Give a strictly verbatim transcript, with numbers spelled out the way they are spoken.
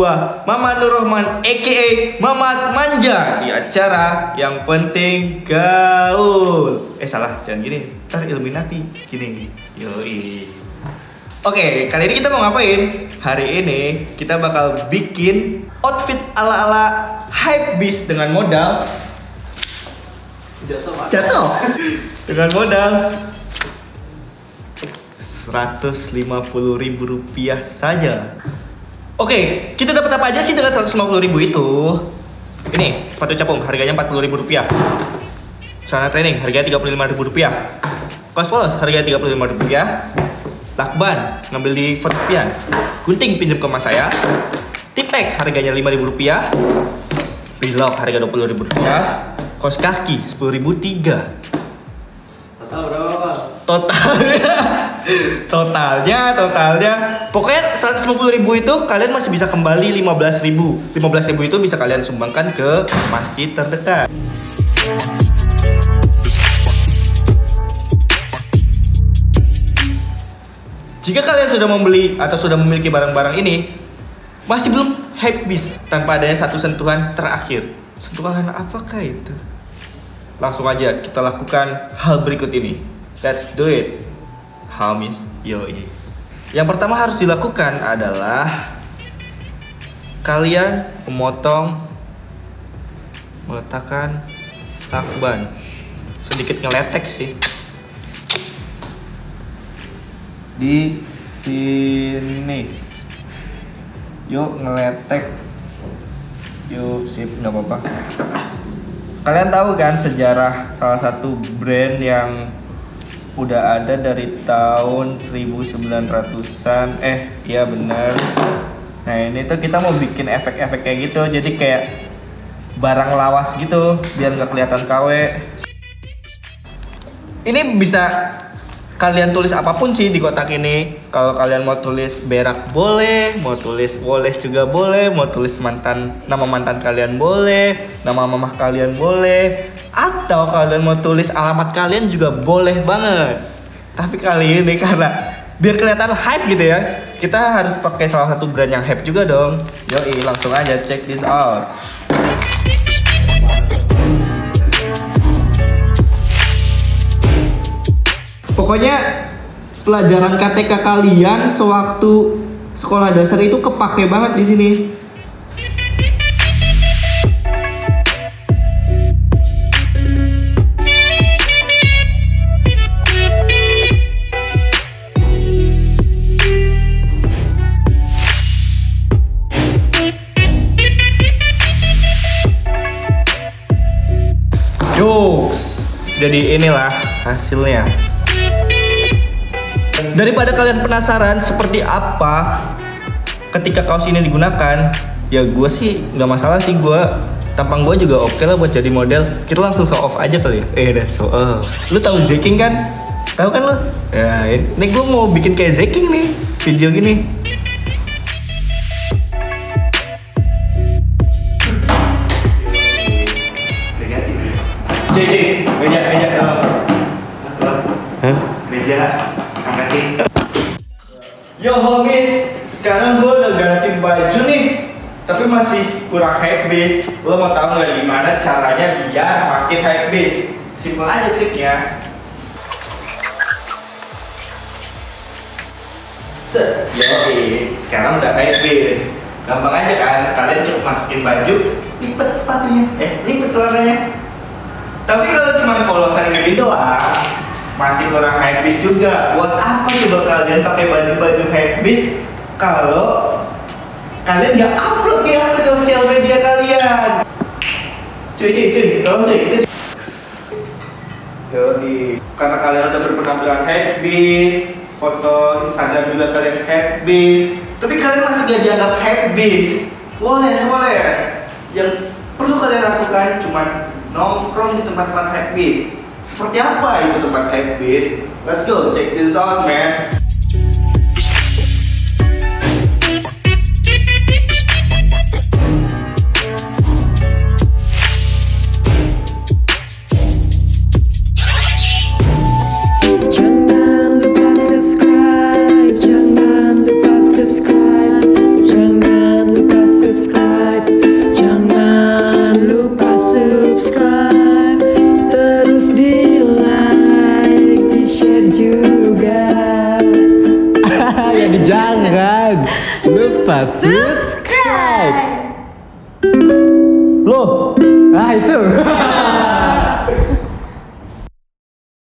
gua Mama Nurrohman aka Mamat Manja di acara yang penting gaul. Eh salah, jangan gini. Ntar Illuminati gini. Yoi. Oke, kali ini kita mau ngapain? Hari ini kita bakal bikin outfit ala-ala hypebeast dengan modal jatuh. Jatuh. Dengan modal seratus lima puluh ribu rupiah saja. Oke, kita dapat apa aja sih dengan seratus lima puluh ribu itu? Ini sepatu capung harganya empat puluh ribu rupiah. Celana training harganya tiga puluh lima ribu rupiah. Kaos polos harganya tiga puluh lima ribu rupiah. Lakban ngambil di Fortopian. Gunting pinjam ke mas saya. Tipek harganya lima ribu rupiah. Pilok harga dua puluh ribu rupiah. Kaos kaki sepuluh ribu rupiah. Total berapa? Total Totalnya, totalnya pokoknya seratus lima puluh ribu itu kalian masih bisa kembali lima belas ribu. lima belas ribu itu bisa kalian sumbangkan ke masjid terdekat. Jika kalian sudah membeli atau sudah memiliki barang-barang ini, masih belum hypebeast tanpa adanya satu sentuhan terakhir. Sentuhan apakah itu? Langsung aja kita lakukan hal berikut ini. Let's do it. Hamis, yoi. Yang pertama harus dilakukan adalah kalian memotong, meletakkan lakban. Sedikit ngeletek sih. Di sini. Yuk ngeletek. Yuk sip, nggak apa-apa. Kalian tahu kan sejarah salah satu brand yang udah ada dari tahun seribu sembilan ratusan. Eh, iya bener. Nah ini tuh kita mau bikin efek-efek kayak gitu. Jadi kayak barang lawas gitu, biar nggak kelihatan K W. Ini bisa kalian tulis apapun sih di kotak ini. Kalau kalian mau tulis berak boleh, mau tulis woles juga boleh, mau tulis mantan, nama mantan kalian boleh, nama mamah kalian boleh, atau kalian mau tulis alamat kalian juga boleh banget. Tapi kali ini karena biar kelihatan hype gitu ya, kita harus pakai salah satu brand yang hype juga dong. Yoi, langsung aja check this out. Pokoknya pelajaran K T K kalian sewaktu sekolah dasar itu kepake banget di sini. Jokes. Jadi inilah hasilnya. Daripada kalian penasaran seperti apa ketika kaos ini digunakan, ya gue sih nggak masalah sih, gue tampang gue juga oke okay lah buat jadi model. Kita langsung show off aja kali ya. Eh dan show off. Lu tahu zeking kan? Tahu kan lu? Ya ini gue mau bikin kayak zeking nih, video gini. Jadi meja meja tolong. Hah? Meja angkatin. Yo homies, sekarang gue udah ganti baju nih, tapi masih kurang hypebeast. Lo mau tau nggak gimana caranya biar makin hypebeast? Simpel aja triknya. Jadi sekarang udah hypebeast. Gampang aja kan? Kalian cukup masukin baju, lipat sepatunya, eh lipat celananya. Tapi kalau cuma polosan gini doang, masih kurang hypebeast juga. Buat apa coba kalian pakai baju-baju hypebeast kalau kalian nggak upload ya ke sosial media kalian? Cuy, cuy, cuy, tolong cuy. Jadi karena kalian udah berpenampilan hypebeast, foto Instagram juga kalian hypebeast, tapi kalian masih nggak dianggap hypebeast. Woles, woles. Yang perlu kalian lakukan cuma nongkrong di tempat-tempat hypebeast. Seperti apa itu tempat hypebeast? Let's go, check this out, man. Jangan lupa subscribe, jangan lupa subscribe, jangan lupa subscribe. jangan lupa subscribe. Loh, ah itu.